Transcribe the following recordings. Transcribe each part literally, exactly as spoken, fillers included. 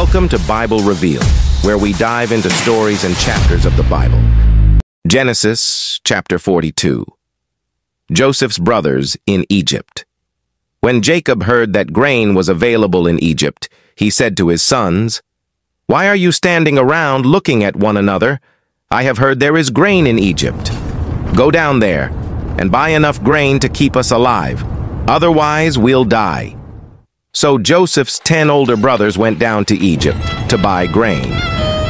Welcome to Bible Revealed, where we dive into stories and chapters of the Bible. Genesis chapter forty-two. Joseph's brothers in Egypt. When Jacob heard that grain was available in Egypt, he said to his sons, "Why are you standing around looking at one another? I have heard there is grain in Egypt. Go down there and buy enough grain to keep us alive. Otherwise, we'll die." So Joseph's ten older brothers went down to Egypt to buy grain.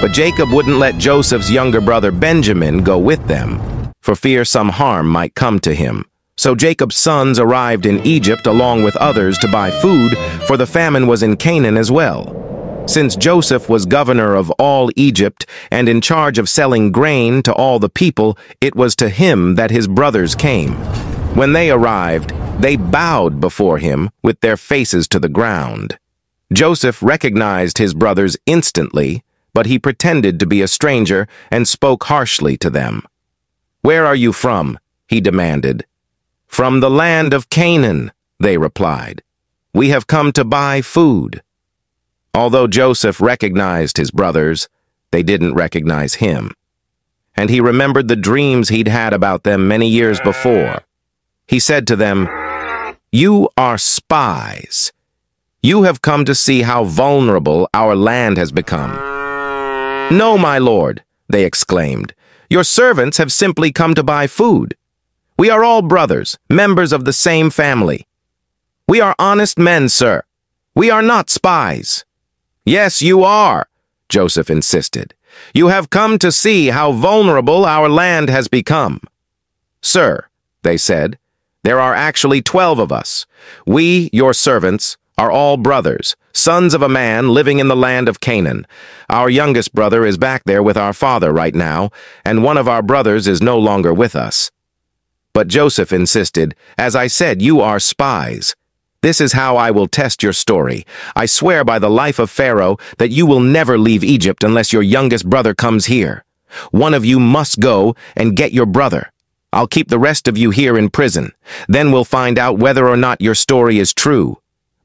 But Jacob wouldn't let Joseph's younger brother Benjamin go with them, for fear some harm might come to him. So Jacob's sons arrived in Egypt along with others to buy food, for the famine was in Canaan as well. Since Joseph was governor of all Egypt and in charge of selling grain to all the people, it was to him that his brothers came. When they arrived, they bowed before him with their faces to the ground. Joseph recognized his brothers instantly, but he pretended to be a stranger and spoke harshly to them. "Where are you from?" he demanded. "From the land of Canaan," they replied. "We have come to buy food." Although Joseph recognized his brothers, they didn't recognize him. And he remembered the dreams he'd had about them many years before. He said to them, "You are spies. You have come to see how vulnerable our land has become." "No, my lord," they exclaimed. "Your servants have simply come to buy food. We are all brothers, members of the same family. We are honest men, sir. We are not spies." "Yes, you are," Joseph insisted. "You have come to see how vulnerable our land has become." "Sir," they said, "there are actually twelve of us. We, your servants, are all brothers, sons of a man living in the land of Canaan. Our youngest brother is back there with our father right now, and one of our brothers is no longer with us." But Joseph insisted, "As I said, you are spies. This is how I will test your story. I swear by the life of Pharaoh that you will never leave Egypt unless your youngest brother comes here. One of you must go and get your brother. I'll keep the rest of you here in prison. Then we'll find out whether or not your story is true.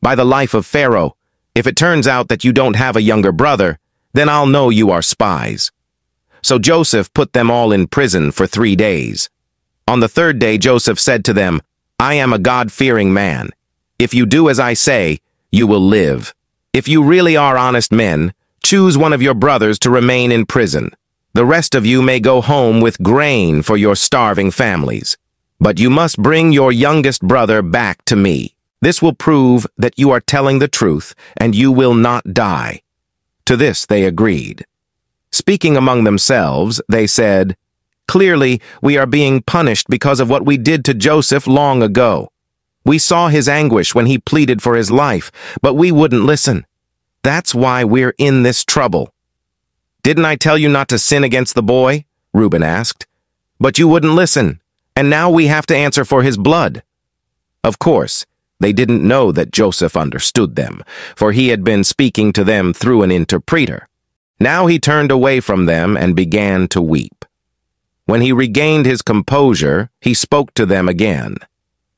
By the life of Pharaoh, if it turns out that you don't have a younger brother, then I'll know you are spies." So Joseph put them all in prison for three days. On the third day, Joseph said to them, "I am a God-fearing man. If you do as I say, you will live. If you really are honest men, choose one of your brothers to remain in prison. The rest of you may go home with grain for your starving families. But you must bring your youngest brother back to me. This will prove that you are telling the truth, and you will not die." To this they agreed. Speaking among themselves, they said, "Clearly, we are being punished because of what we did to Joseph long ago. We saw his anguish when he pleaded for his life, but we wouldn't listen. That's why we're in this trouble." "Didn't I tell you not to sin against the boy?" Reuben asked. "But you wouldn't listen, and now we have to answer for his blood." Of course, they didn't know that Joseph understood them, for he had been speaking to them through an interpreter. Now he turned away from them and began to weep. When he regained his composure, he spoke to them again.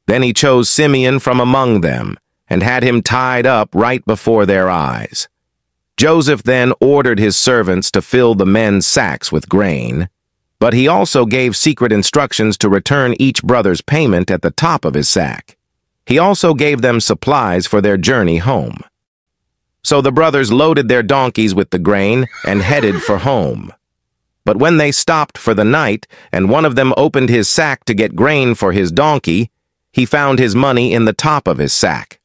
Then he chose Simeon from among them and had him tied up right before their eyes. Joseph then ordered his servants to fill the men's sacks with grain, but he also gave secret instructions to return each brother's payment at the top of his sack. He also gave them supplies for their journey home. So the brothers loaded their donkeys with the grain and headed for home. But when they stopped for the night and one of them opened his sack to get grain for his donkey, he found his money in the top of his sack.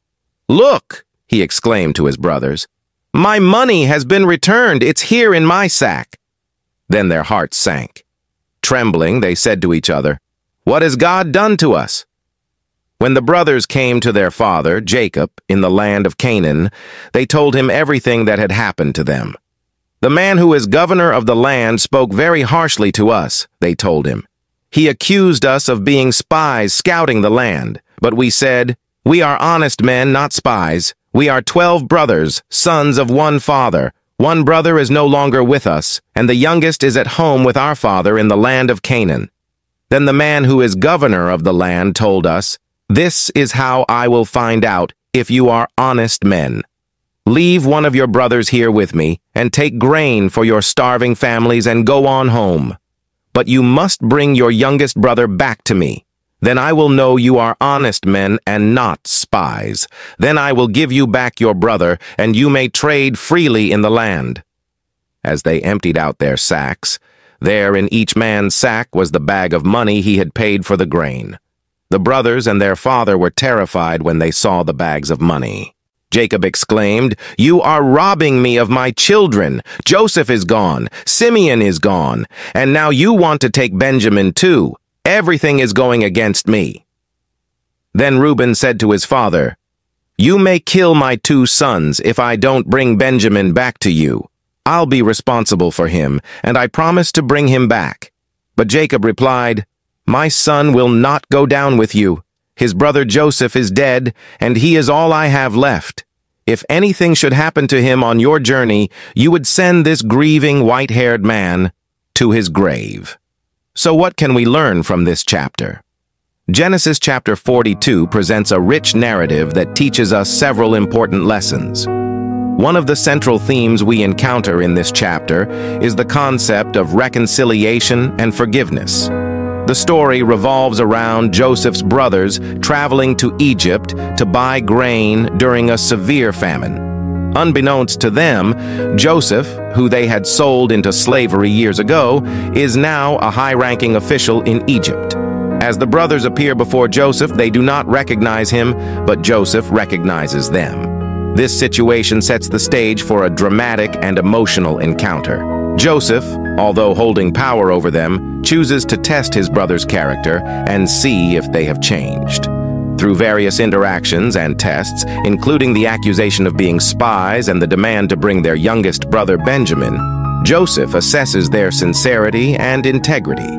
"Look," he exclaimed to his brothers, "my money has been returned. It's here in my sack." Then their hearts sank. Trembling, they said to each other, "What has God done to us?" When the brothers came to their father, Jacob, in the land of Canaan, they told him everything that had happened to them. "The man who is governor of the land spoke very harshly to us," they told him. "He accused us of being spies scouting the land, but we said, 'We are honest men, not spies. We are twelve brothers, sons of one father. One brother is no longer with us, and the youngest is at home with our father in the land of Canaan.' Then the man who is governor of the land told us, 'This is how I will find out if you are honest men.' Leave one of your brothers here with me, and take grain for your starving families and go on home. But you must bring your youngest brother back to me. Then I will know you are honest men and not spies. Then I will give you back your brother, and you may trade freely in the land." As they emptied out their sacks, there in each man's sack was the bag of money he had paid for the grain. The brothers and their father were terrified when they saw the bags of money. Jacob exclaimed, "You are robbing me of my children. Joseph is gone, Simeon is gone, and now you want to take Benjamin too. Everything is going against me." Then Reuben said to his father, "You may kill my two sons if I don't bring Benjamin back to you. I'll be responsible for him, and I promise to bring him back." But Jacob replied, "My son will not go down with you. His brother Joseph is dead, and he is all I have left. If anything should happen to him on your journey, you would send this grieving white-haired man to his grave." So what can we learn from this chapter? Genesis chapter forty-two presents a rich narrative that teaches us several important lessons. One of the central themes we encounter in this chapter is the concept of reconciliation and forgiveness. The story revolves around Joseph's brothers traveling to Egypt to buy grain during a severe famine. Unbeknownst to them, Joseph, who they had sold into slavery years ago, is now a high-ranking official in Egypt. As the brothers appear before Joseph, they do not recognize him, but Joseph recognizes them. This situation sets the stage for a dramatic and emotional encounter. Joseph, although holding power over them, chooses to test his brother's character and see if they have changed. Through various interactions and tests, including the accusation of being spies and the demand to bring their youngest brother Benjamin, Joseph assesses their sincerity and integrity.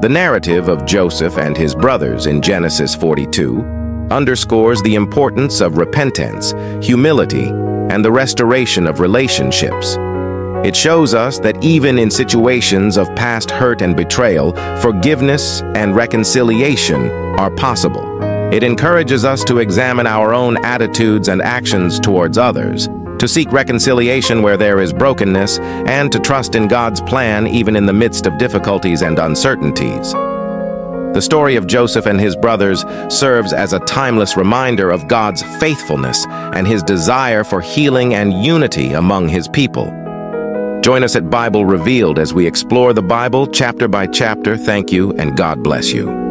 The narrative of Joseph and his brothers in Genesis forty-two underscores the importance of repentance, humility, and the restoration of relationships. It shows us that even in situations of past hurt and betrayal, forgiveness and reconciliation are possible. It encourages us to examine our own attitudes and actions towards others, to seek reconciliation where there is brokenness, and to trust in God's plan even in the midst of difficulties and uncertainties. The story of Joseph and his brothers serves as a timeless reminder of God's faithfulness and his desire for healing and unity among his people. Join us at Bible Revealed as we explore the Bible chapter by chapter. Thank you, and God bless you.